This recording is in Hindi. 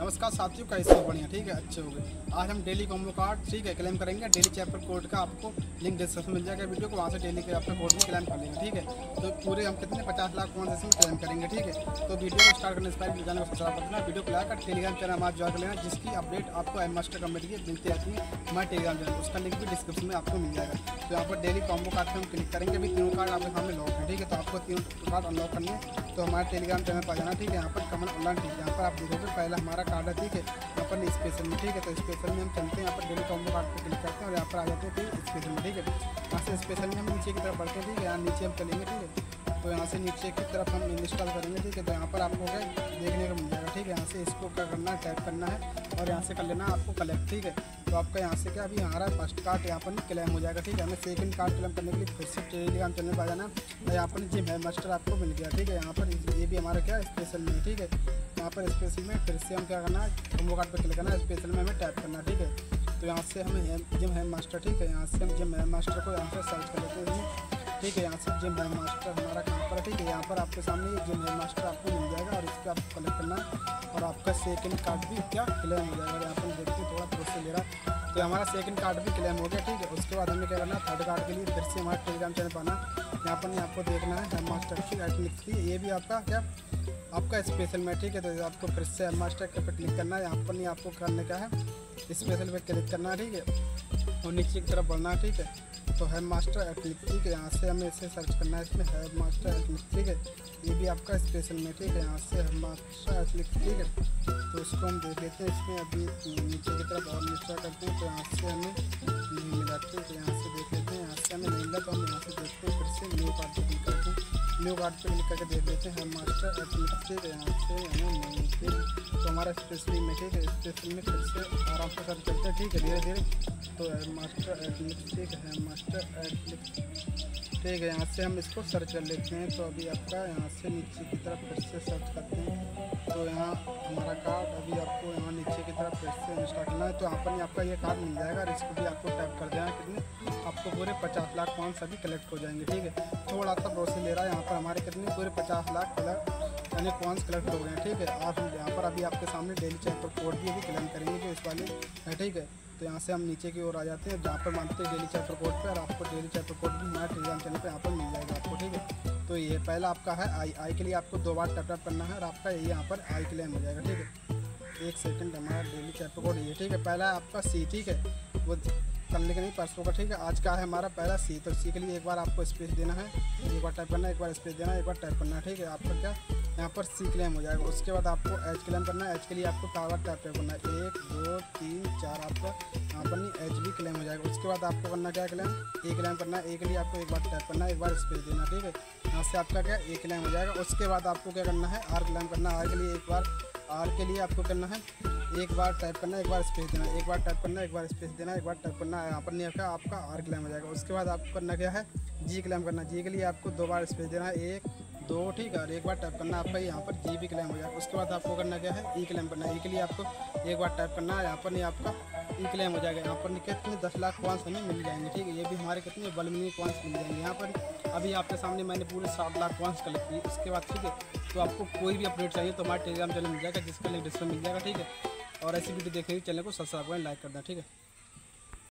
नमस्कार साथियों, कैसे हो? बढ़िया, ठीक है, अच्छे हो गए। आज हम डेली कॉम्बो कार्ड, ठीक है, क्लेम करेंगे। डेली चैप्टर कोड का आपको लिंक डिस्क्रिप्शन मिल जाएगा वीडियो को, वहाँ से डेली के आपका कोड भी क्लेम कर लेंगे, ठीक है। तो पूरे हम कितने 50 लाख कौन से क्लेम करेंगे, ठीक है। तो वीडियो को स्टार्ट करने से पहले जाने को सब्सक्राइब कर देना, वीडियो को लाइक कर टेलीग्राम चैनल हमारा ज्वाइन कर लेना, जिसकी अपडेट आपको एम मास्टर कमेटी की मिलती रहती है। हमारे टेलीग्राम चैनल उसका लिंक भी डिस्क्रिप्शन में आपको मिल जाएगा। तो यहाँ पर डेली कॉम्बो कार्ड पर हम क्लिक करेंगे, अभी तीनों कार्ड आपके सामने लॉक है, ठीक है। तो आपको तीनों कार्ड अनलॉक करने है, तो हमारे टेलीग्राम चैनल पर जाना, ठीक है। यहाँ पर कमेंट ऑनलाइन, ठीक है, यहाँ पर आप देखोगे पहला हमारा कार्ड है, ठीक है, यहाँ पर स्पेशल में, ठीक है। तो स्पेशल में हम चलते हैं, यहाँ पर डेली कॉम्बो कार्ड पर क्लिक करते हैं और यहाँ पर आ जाते हैं फिर स्पेशल में, ठीक है। यहाँ से स्पेशल में हम नीचे की तरफ बढ़ते हैं, ठीक है, यहाँ नीचे हम चलेंगे, ठीक है। तो यहाँ से नीचे की तरफ हम इंस्टॉल करेंगे, ठीक है। तो यहाँ पर आपको क्या देखने को मिल जाएगा, ठीक है। यहाँ से इसको क्या करना है, टैप करना है और यहाँ से कर लेना आपको कलेक्ट, ठीक है। तो आपका यहाँ से क्या अभी हमारा फर्स्ट कार्ड यहाँ पर क्लेम हो जाएगा, ठीक है। हमें सेकंड कार्ड क्लेम करने के लिए फिर से टेलीग्राम चैनल पर आ जाना, और यहाँ पर जिम है मास्टर आपको मिल गया, ठीक है। यहाँ पर ये भी हमारा क्या स्पेशल में, ठीक है। यहाँ पर स्पेशल में फिर से हम क्या करना है, कॉम्बो कार्ड पर क्लिक करना, स्पेशल में हमें टैप करना, ठीक है। तो यहाँ से हमें जिम है मास्टर, ठीक है, यहाँ से हम जिम है मास्टर को यहाँ पर सर्च कर लेते हैं, ठीक है। यहाँ से जिम है मास्टर हमारा कहाँ पर है, ठीक है। यहाँ पर आपके सामने जिम है मास्टर आपको मिल जाएगा और इसका आपको कलेक्ट करना है और आपका सेकंड कार्ड भी क्या क्लेम हो जाएगा। यहाँ पर देखते हैं, थोड़ा प्रोसेस ले रहा है। तो हमारा सेकंड कार्ड भी क्लेम हो गया, ठीक है। उसके बाद हमें क्या करना है, थर्ड कार्ड के लिए फिर से हमारा टेलीग्राम चैनल पाना, यहाँ पर आपको देखना है मास्टर की एटलिस्ट की, ये भी आपका क्या आपका स्पेशल में, ठीक है। तो आपको फिर से एम मास्टर पर क्लिक करना है, यहाँ पर नहीं आपको करने का है स्पेशल पर क्लिक करना है, ठीक है, और नीचे की तरफ बढ़ना है, ठीक है। तो है मास्टर एटलिक, ठीक है, यहाँ से हमें इसे सर्च करना है, इसमें है मास्टर एटलिक, ठीक है, ये भी आपका स्पेशल में, ठीक है। यहाँ से है मास्टर एटलिक, ठीक है, तो इसको हम देख लेते हैं, इसमें अभी नीचे की तरफ और नीचे करते हैं, तो यहाँ से हमें नहीं मिला, ठीक है। यहाँ से देख लेते हैं, यहाँ से हमें नहीं मिला, तो हम यहाँ से देखते हैं, फिर से न्यू कार्ड पर क्लिक करते हैं, न्यू कार्ड पर क्लिक करके देख लेते हैं है मास्टर एटलिक, ठीक है, यहाँ से हमें नहीं, ठीक है। तो हमारा स्पेशल में, ठीक है, स्पेशल में फिर से आराम से सर्च करते हैं, ठीक है, धीरे धीरे। तो है मास्टर एटलिक, ठीक है, मास्टर एटलिक, ठीक है, यहाँ से हम इसको सर्च कर लेते हैं। तो अभी आपका यहाँ से नीचे की तरफ फिर से सर्च करते हैं, तो यहाँ हमारा कार्ड अभी आपको यहाँ नीचे की तरफ फिर से इंस्टॉल करना है, तो यहाँ पर आपका ये कार्ड मिल जाएगा और इसको भी आपको टैप कर देना, कितने आपको पूरे 50 लाख कॉइन सभी कलेक्ट हो जाएंगे, ठीक है। थोड़ा सा प्रोसेस ले रहा है, यहाँ पर हमारे कितने पूरे 50 लाख यानी कॉइन्स कलेक्ट हो गए हैं, ठीक है। आप यहाँ पर अभी आपके सामने डेली चैप्टर कोड भी अभी क्लेम करेंगे जो इस वाले है, ठीक है। तो यहाँ से हम नीचे की ओर आ जाते हैं, जहाँ पर मानते हैं डेली चैप्टर कोड पे, और आपको डेली चैप्टर कोड भी हमारे टेलीग्राम चैनल पे यहाँ पर मिल जाएगा आपको, ठीक है। तो ये पहला आपका है आई के लिए आपको 2 बार टैप करना है और आपका ये यहाँ पर आई क्लेम हो जाएगा, ठीक है। 1 सेकंड हमारा डेली चैप्टर कोड ये, ठीक है, पहला आपका सी, ठीक है, वो करने के नहीं परसों का, ठीक है। आज का है हमारा पहला सी, तो सी के लिए एक बार आपको स्पेस देना है, एक बार टैप करना है, एक बार स्पेस देना है, एक बार टैप करना है, ठीक है। आपका क्या यहाँ पर सी क्लेम हो जाएगा। उसके बाद आपको एच क्लेम करना है, एच के लिए आपको 4 बार टैप करना है, 1 2 3 4 आपका यहाँ पर नहीं एच भी क्लेम हो जाएगा। उसके बाद आपको करना क्या क्लेम, ए क्लेम करना है, ए के लिए आपको 1 बार टैप करना है, 1 बार स्पेस देना, ठीक है। यहाँ से आपका क्या ए क्लेम हो जाएगा। उसके बाद आपको क्या करना है, आर क्लेम करना है, आर के लिए 1 बार, आर के लिए आपको करना है 1 बार टाइप करना है, 1 बार स्पेस देना है, 1 बार टाइप करना है, 1 बार स्पेस देना है, 1 बार टाइप करना है, यहाँ पर नहीं आपका आपका आर क्लेम हो जाएगा। उसके बाद आपको करना क्या है, जी क्लेम करना है, जी के लिए आपको 2 बार स्पेस देना है, 1 2, ठीक है, और 1 बार टाइप करना है, आपका यहाँ पर जी भी क्लेम हो जाएगा। उसके बाद आपको करना क्या है, ई क्लेम करना है, ई के लिए आपको 1 बार टाइप करना है, यहाँ पर नहीं आपका ई क्लेम हो जाएगा। यहाँ पर कितने 10 लाख कॉइन्स हमें मिल जाएंगे, ठीक है, ये भी हमारे कितने 1 मिलियन कॉइन्स मिल जाएंगे। यहाँ पर अभी आपके सामने मैंने पूरे 7 लाख कॉइन्स कलेक्ट किए। उसके बाद, ठीक है, तो आपको कोई भी अपडेट चाहिए तो हमारे टेलीग्राम चैनल मिल जाएगा, जिसका लिंक डिस्क्रिप्शन मिल जाएगा, ठीक है। और ऐसी वीडियो देखने के चैनल को सब्सक्राइब करें, लाइक कर दें, ठीक है।